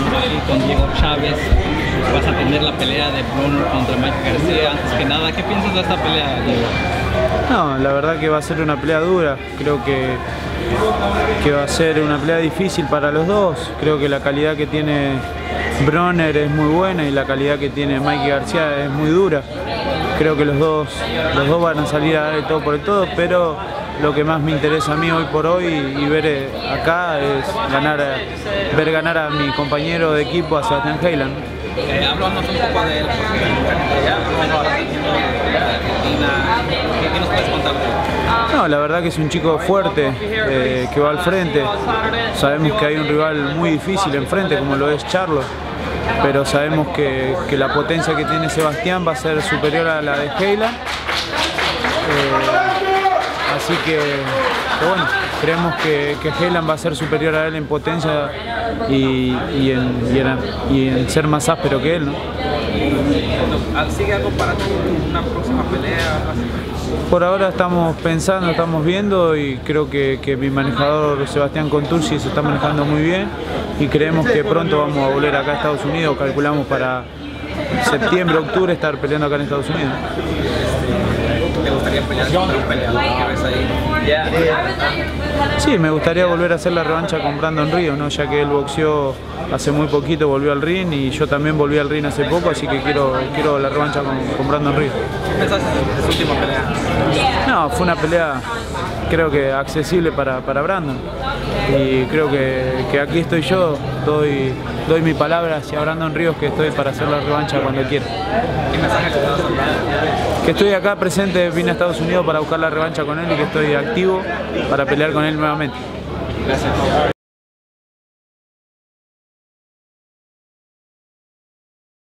vamos a ir con Diego Chávez. Vas a tener la pelea de Broner contra Mike García. Antes que nada, ¿qué piensas de esta pelea, Diego? No, la verdad que va a ser una pelea dura. Creo que va a ser una pelea difícil para los dos. Creo que la calidad que tiene Broner es muy buena y la calidad que tiene Mike García es muy dura. Creo que los dos van a salir a dar el todo por el todo, pero lo que más me interesa a mí hoy por hoy y ver acá es ver ganar a mi compañero de equipo, a Sebastián Heiland. Hablamos un poco de él, porque ¿qué nos puedes contar? No, la verdad que es un chico fuerte, que va al frente. Sabemos que hay un rival muy difícil enfrente, como lo es Charlo, pero sabemos que la potencia que tiene Sebastián va a ser superior a la de Heiland. Así que bueno, creemos que Heiland va a ser superior a él en potencia y en ser más áspero que él, ¿no? ¿Sigue algo para ti, una próxima pelea? Por ahora estamos pensando, estamos viendo, y creo que mi manejador Sebastián Contursi se está manejando muy bien y creemos que pronto vamos a volver acá a Estados Unidos. Calculamos para septiembre, octubre estar peleando acá en Estados Unidos. ¿Te gustaría pelear contra un peleador que ves ahí? Sí, me gustaría volver a hacer la revancha con Brandon Ríos, ¿no? Ya que él boxeó hace muy poquito, volvió al ring, y yo también volví al ring hace poco, así que quiero la revancha con Brandon Ríos. ¿Qué pensaste de su última pelea? No, fue una pelea creo que accesible para Brandon, y creo que aquí estoy yo, doy mi palabra hacia Brandon Ríos que estoy para hacer la revancha cuando quiera. ¿Qué mensaje te das? Que estoy acá presente, vine a Estados Unidos para buscar la revancha con él y que estoy activo para pelear con él nuevamente. Gracias.